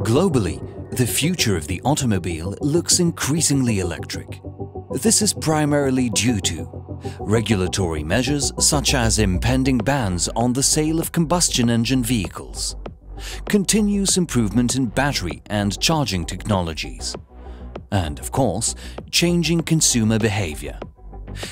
Globally, the future of the automobile looks increasingly electric. This is primarily due to regulatory measures such as impending bans on the sale of combustion engine vehicles, continuous improvement in battery and charging technologies, and, of course, changing consumer behavior.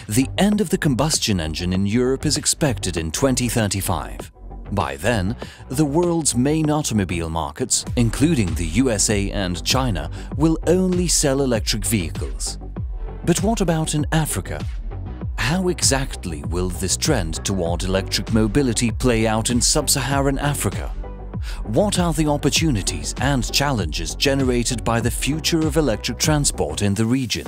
The end of the combustion engine in Europe is expected in 2035. By then, the world's main automobile markets, including the USA and China, will only sell electric vehicles. But what about in Africa? How exactly will this trend toward electric mobility play out in sub-Saharan Africa? What are the opportunities and challenges generated by the future of electric transport in the region?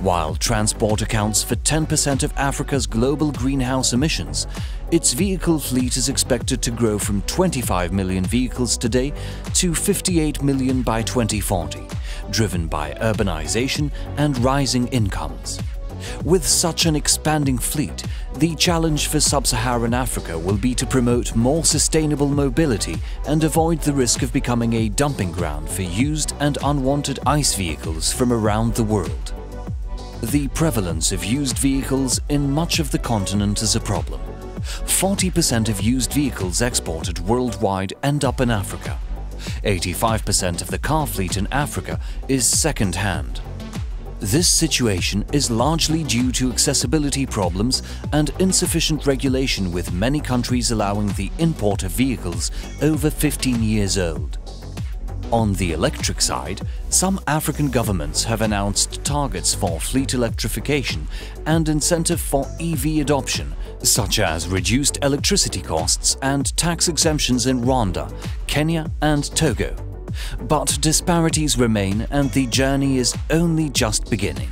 While transport accounts for 10% of Africa's global greenhouse emissions, its vehicle fleet is expected to grow from 25 million vehicles today to 58 million by 2040, driven by urbanization and rising incomes. With such an expanding fleet, the challenge for sub-Saharan Africa will be to promote more sustainable mobility and avoid the risk of becoming a dumping ground for used and unwanted ICE vehicles from around the world. The prevalence of used vehicles in much of the continent is a problem. 40% of used vehicles exported worldwide end up in Africa. 85% of the car fleet in Africa is second-hand. This situation is largely due to accessibility problems and insufficient regulation, with many countries allowing the import of vehicles over 15 years old. On the electric side, some African governments have announced targets for fleet electrification and incentive for EV adoption, such as reduced electricity costs and tax exemptions in Rwanda, Kenya and Togo. But disparities remain and the journey is only just beginning.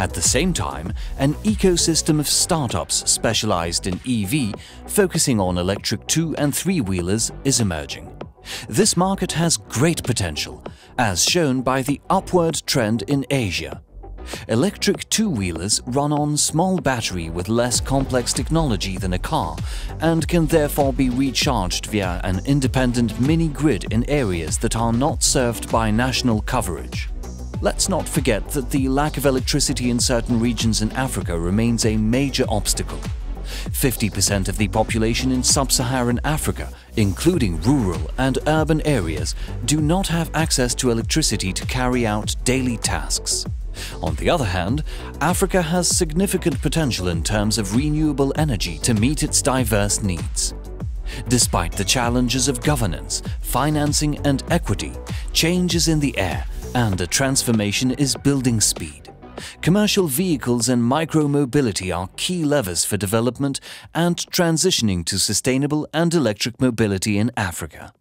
At the same time, an ecosystem of startups specialized in EV, focusing on electric two- and three-wheelers, is emerging. This market has great potential, as shown by the upward trend in Asia. Electric two-wheelers run on small battery with less complex technology than a car and can therefore be recharged via an independent mini-grid in areas that are not served by national coverage. Let's not forget that the lack of electricity in certain regions in Africa remains a major obstacle. 50% of the population in sub-Saharan Africa, including rural and urban areas, do not have access to electricity to carry out daily tasks. On the other hand, Africa has significant potential in terms of renewable energy to meet its diverse needs. Despite the challenges of governance, financing and equity, change is in the air and a transformation is building speed. Commercial vehicles and micro-mobility are key levers for development and transitioning to sustainable and electric mobility in Africa.